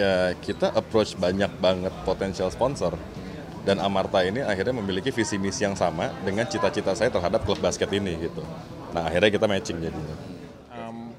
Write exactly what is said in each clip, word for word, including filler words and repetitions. ya kita approach banyak banget potensial sponsor. Dan Amartha ini akhirnya memiliki visi misi yang sama dengan cita-cita saya terhadap klub basket ini gitu. Nah akhirnya kita matching jadinya. Um,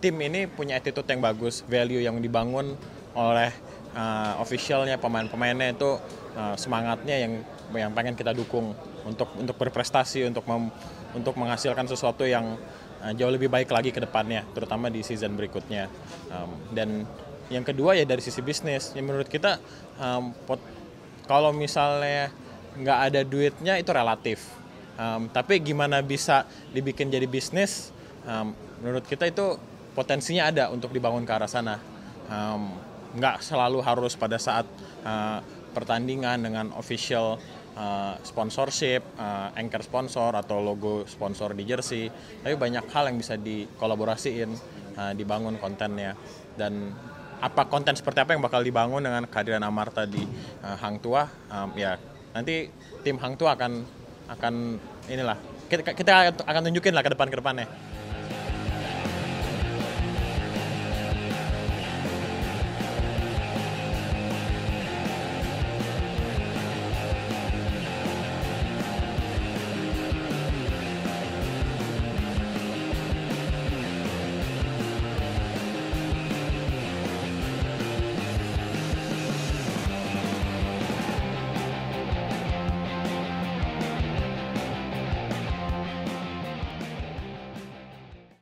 tim ini punya attitude yang bagus, value yang dibangun oleh uh, officialnya, pemain-pemainnya itu uh, semangatnya yang yang pengen kita dukung untuk untuk berprestasi, untuk mem, untuk menghasilkan sesuatu yang uh, jauh lebih baik lagi ke depannya, terutama di season berikutnya. Um, dan yang kedua ya dari sisi bisnis, yang menurut kita um, pot kalau misalnya nggak ada duitnya itu relatif, um, tapi gimana bisa dibikin jadi bisnis, um, menurut kita itu potensinya ada untuk dibangun ke arah sana. Um, nggak selalu harus pada saat uh, pertandingan dengan official uh, sponsorship, uh, anchor sponsor atau logo sponsor di jersey, tapi banyak hal yang bisa dikolaborasiin, uh, dibangun kontennya. Dan apa konten seperti apa yang bakal dibangun dengan kehadiran Amartha di uh, Hang Tuah, um, ya nanti tim Hang Tuah akan akan inilah kita, kita akan tunjukin lah ke depan ke depannya.